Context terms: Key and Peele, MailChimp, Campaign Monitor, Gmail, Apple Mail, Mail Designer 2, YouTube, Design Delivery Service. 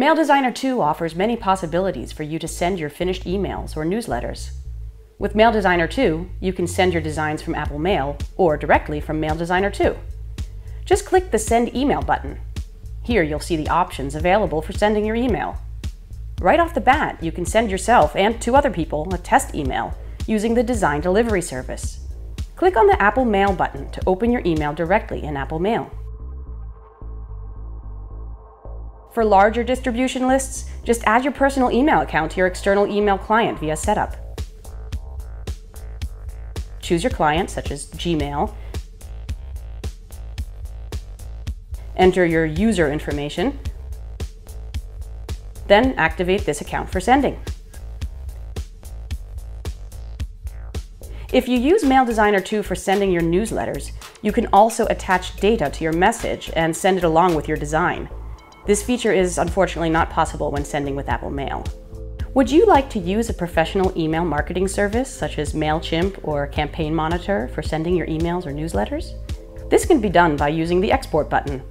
Mail Designer 2 offers many possibilities for you to send your finished emails or newsletters. With Mail Designer 2, you can send your designs from Apple Mail or directly from Mail Designer 2. Just click the Send Email button. Here you'll see the options available for sending your email. Right off the bat, you can send yourself and 2 other people a test email using the Design Delivery Service. Click on the Apple Mail button to open your email directly in Apple Mail. For larger distribution lists, just add your personal email account to your external email client via setup. Choose your client, such as Gmail. Enter your user information. Then activate this account for sending. If you use Mail Designer 2 for sending your newsletters, you can also attach data to your message and send it along with your design. This feature is unfortunately not possible when sending with Apple Mail. Would you like to use a professional email marketing service such as MailChimp or Campaign Monitor for sending your emails or newsletters? This can be done by using the export button.